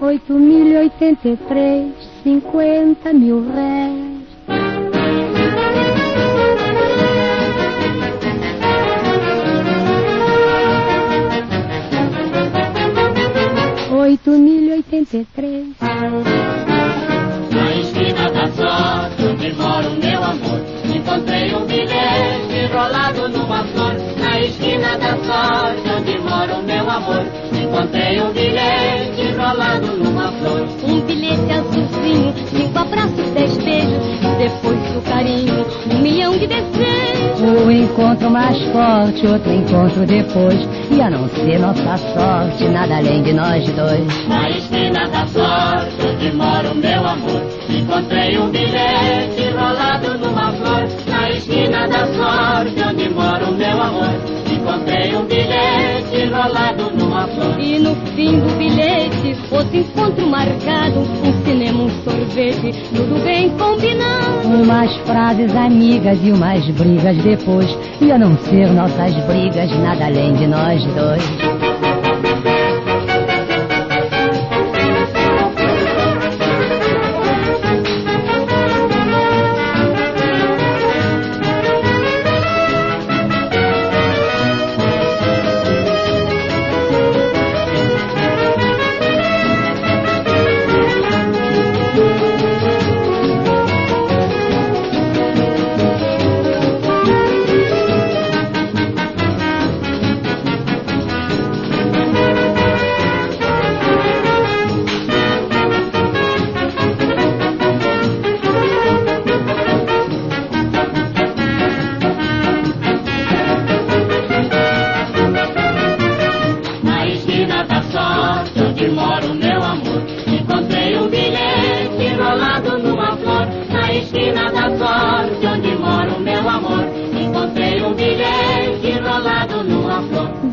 8.083, 50 mil réis. Na esquina da sorte, onde mora o meu amor, encontrei um bilhete enrolado numa flor. Na esquina da sorte, onde mora o meu amor, encontrei um bilhete enrolado numa flor. Um bilhete azulzinho, 5 abraços, 10 beijos, depois do carinho, 1 milhão de desejos. Um encontro mais forte, outro encontro depois, e a não ser nossa sorte, nada além de nós dois. Na esquina da sorte, onde mora o meu amor, encontrei um bilhete enrolado numa flor. Na esquina da sorte, onde mora o meu amor, encontrei um bilhete enrolado numa flor. E no fim do bilhete, outro encontro marcado, um cinema, um sorvete, tudo bem combinado. Umas frases amigas e umas brigas depois, e a não ser nossas brigas, nada além de nós dois.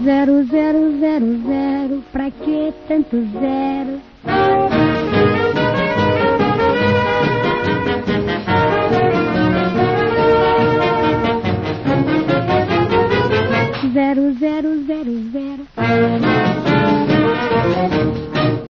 Zero, zero, zero, zero, pra que tanto zero?